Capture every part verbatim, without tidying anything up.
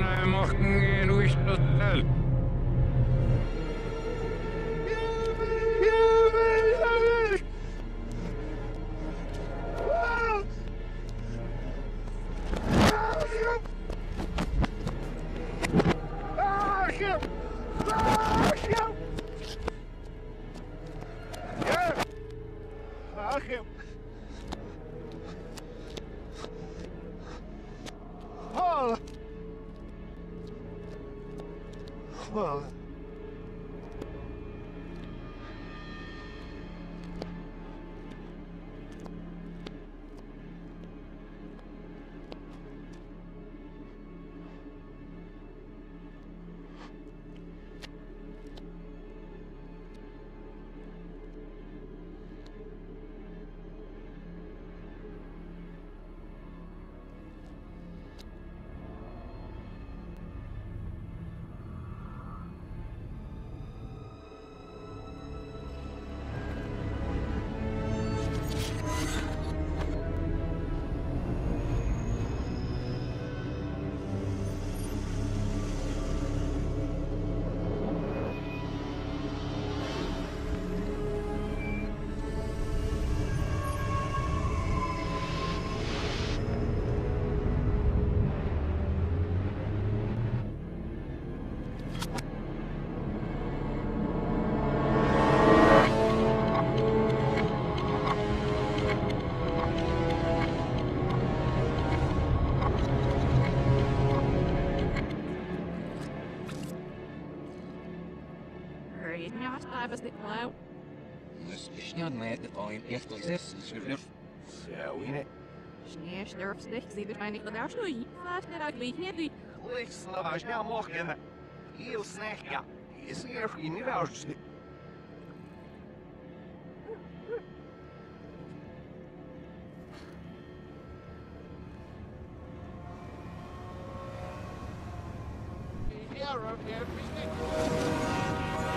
Nahe machen gehen durch das Tal. Well,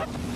I